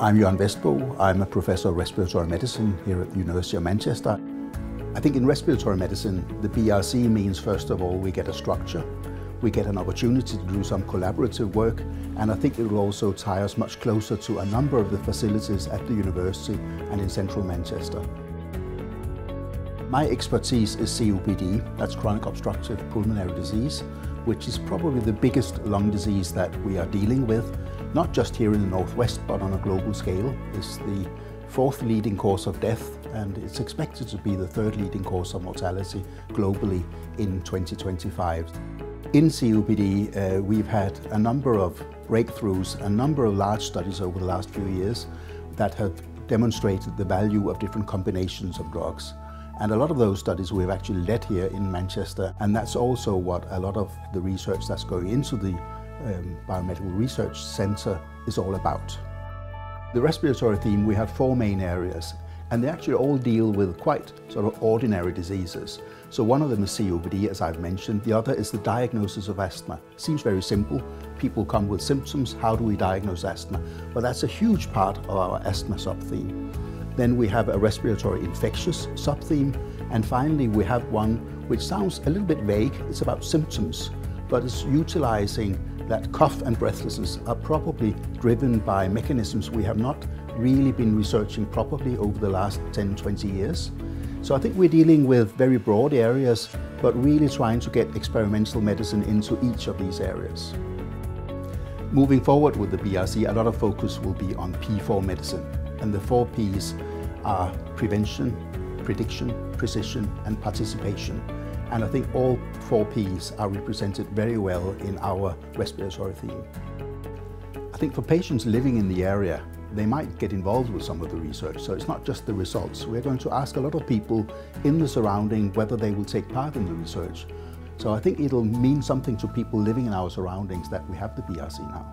I'm Jørgen Vestbo. I'm a professor of respiratory medicine here at the University of Manchester. I think in respiratory medicine, the BRC means, first of all, we get a structure. We get an opportunity to do some collaborative work, and I think it will also tie us much closer to a number of the facilities at the university and in central Manchester. My expertise is COPD, that's chronic obstructive pulmonary disease, which is probably the biggest lung disease that we are dealing with, not just here in the Northwest, but on a global scale. It's the fourth leading cause of death, and it's expected to be the third leading cause of mortality globally in 2025. In COPD, we've had a number of breakthroughs, a number of large studies over the last few years that have demonstrated the value of different combinations of drugs. And a lot of those studies we've actually led here in Manchester, and that's also what a lot of the research that's going into the Biomedical Research Centre is all about. The respiratory theme, we have four main areas, and they actually all deal with quite sort of ordinary diseases. So one of them is COPD, as I've mentioned. The other is the diagnosis of asthma. Seems very simple. People come with symptoms. How do we diagnose asthma? Well, that's a huge part of our asthma sub-theme. Then we have a respiratory infectious sub-theme. And finally, we have one which sounds a little bit vague. It's about symptoms, but it's utilizing that cough and breathlessness are probably driven by mechanisms we have not really been researching properly over the last 10, 20 years. So I think we're dealing with very broad areas, but really trying to get experimental medicine into each of these areas. Moving forward with the BRC, a lot of focus will be on P4 medicine, and the four Ps are prevention, prediction, precision, and participation. And I think all four Ps are represented very well in our respiratory theme. I think for patients living in the area, they might get involved with some of the research, so it's not just the results. We're going to ask a lot of people in the surrounding whether they will take part in the research. So I think it'll mean something to people living in our surroundings that we have the BRC now.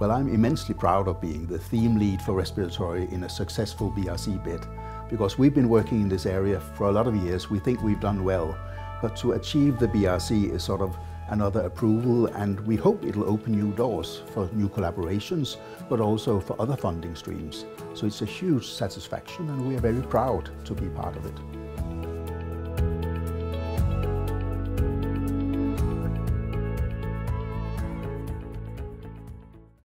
Well, I'm immensely proud of being the theme lead for respiratory in a successful BRC bid, because we've been working in this area for a lot of years. We think we've done well, but to achieve the BRC is sort of another approval, and we hope it'll open new doors for new collaborations, but also for other funding streams. So it's a huge satisfaction, and we are very proud to be part of it.